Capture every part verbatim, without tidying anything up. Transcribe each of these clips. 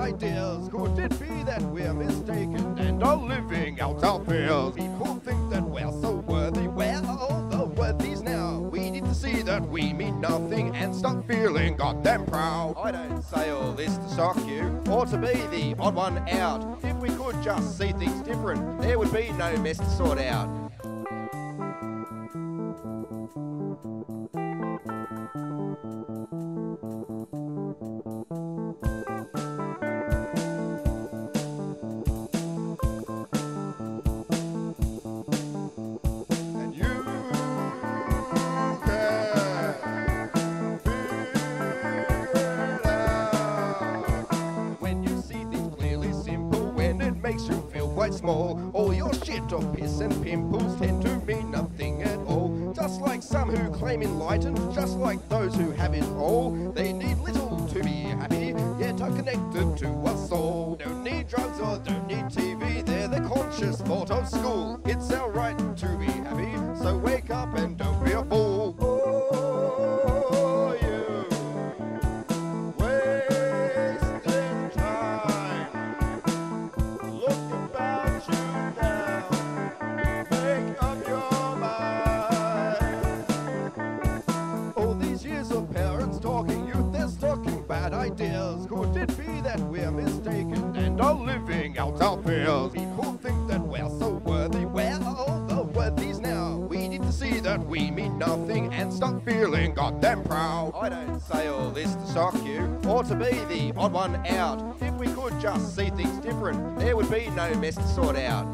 Ideas. Could it be that we're mistaken and are living out our fears? People think that we're so worthy, we're all the worthies now. We need to see that we mean nothing and stop feeling goddamn proud. I don't say all this to shock you, or to be the odd one out. If we could just see things different, there would be no mess to sort out. You feel quite small. All your shit of piss and pimples tend to mean nothing at all. Just like some who claim enlightened, just like those who have it all. They need little to be happy, yet are connected to us all. Don't need drugs or don't need T V, they're the conscious thought of school. It's our right to be happy, so wake up and don't be a fool. Ideas. Could it be that we're mistaken and are living out our fears? People think that we're so worthy, we're all the worthies now. We need to see that we mean nothing and stop feeling goddamn proud. I don't say all this to shock you, or to be the odd one out. If we could just see things different, there would be no mess to sort out.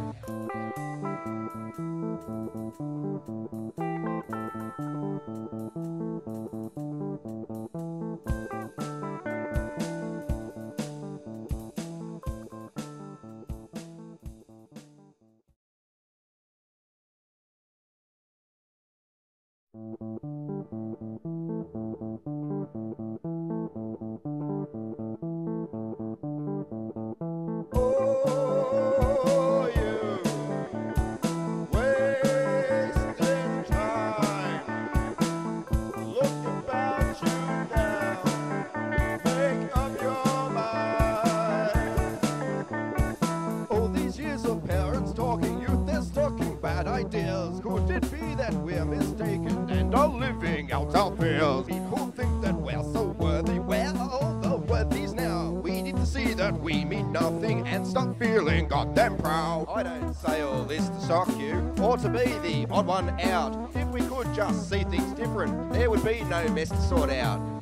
Ideas. Could it be that we're mistaken and are living out our fears? People think that we're so worthy, we're all the worthies now. We need to see that we mean nothing and stop feeling goddamn proud. I don't say all this to shock you, or to be the odd one out. If we could just see things different, there would be no mess to sort out.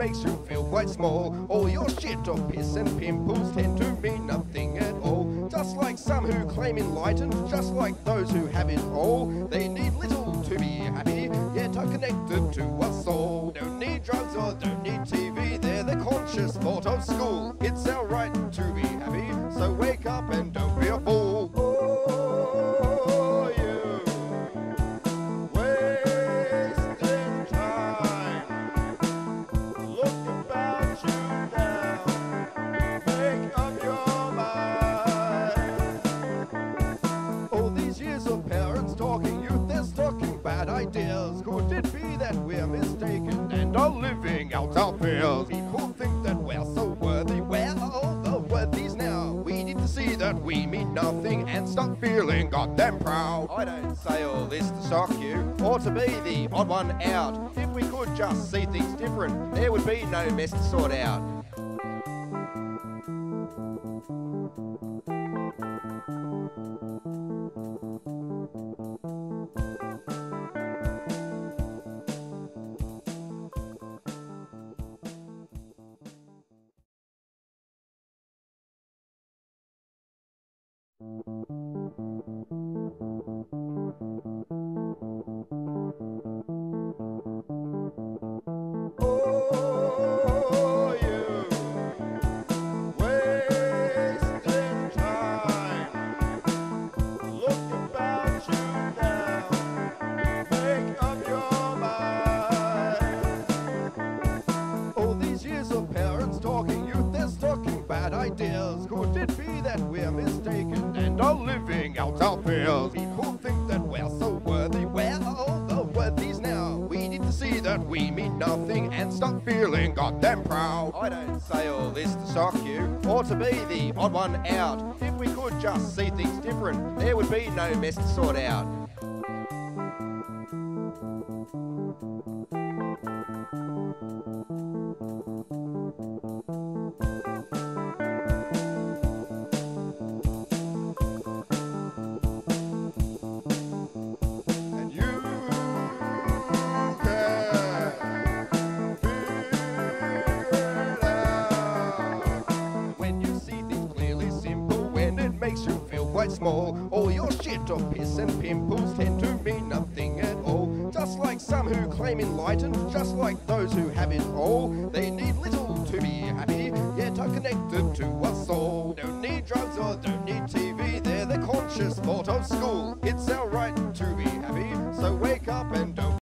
Makes you feel quite small. All your shit of piss and pimples tend to mean nothing at all. Just like some who claim enlightened, just like those who have it all. They need little to be happy, yet are connected to us all. Don't need drugs or don't need T V, they're the conscious thought of school. It's our right to be happy, so wake up and don't be a fool. Ideas. Could it be that we're mistaken and are living out our fears? People think that we're so worthy, we're all the worthies now. We need to see that we mean nothing and stop feeling goddamn proud. I don't say all this to shock you, or to be the odd one out. If we could just see things different, there would be no mess to sort out. Ideas. Could it be that we're mistaken and are living out our fears? People think that we're so worthy, we're all the worthies now. We need to see that we mean nothing and stop feeling goddamn proud. I don't say all this to shock you, or to be the odd one out. If we could just see things different, there would be no mess to sort out. You feel quite small. All your shit of piss and pimples tend to mean nothing at all. Just like some who claim enlightened, just like those who have it all. They need little to be happy, yet are connected to us all. Don't need drugs or don't need T V, they're the conscious thought of school. It's our right